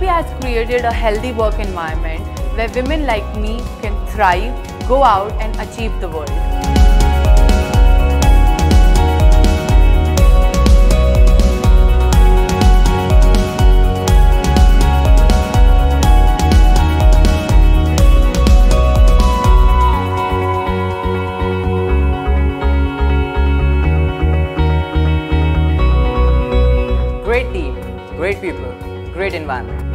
GP has created a healthy work environment where women like me can thrive, go out and achieve the world. Great team, great people, great environment.